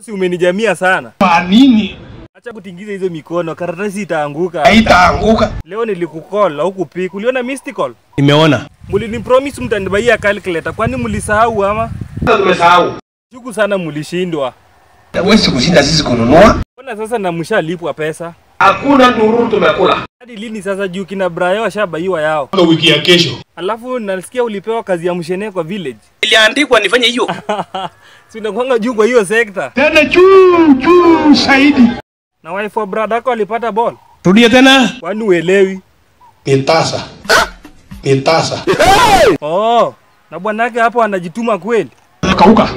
Si umenijamia sana. Kwa nini? Acha kutingiza hizo mikono, karatasi itaanguka. Haitaanguka. Leo nilikukall au kupick, uliona missed call? Nimeona. Mulinipromise mtanibaia calculator, kwani mlisahau ama? Tumesahau. Juku sana mlishindwa. Wewe sikushinda sisi kununua. Mbona sasa na mshalipwa pesa? Hakuna nuru tumekula. Hadi lini sasa juu kina Brayo washabaiwa yao? Kwa wiki ya kesho. Alafu nalisikia ulipewa kazi ya mshene kwa village. Iliandikwa nifanye hiyo. Si unakwanga juu kwa hiyo sector. Tena juu saidi. Na wife wa brada yako alipata ball. Rudia tena. Kwani uelewi? Pintasa. Pintasa. Oh, na bwanake hapo anajituma kweli. Kauka.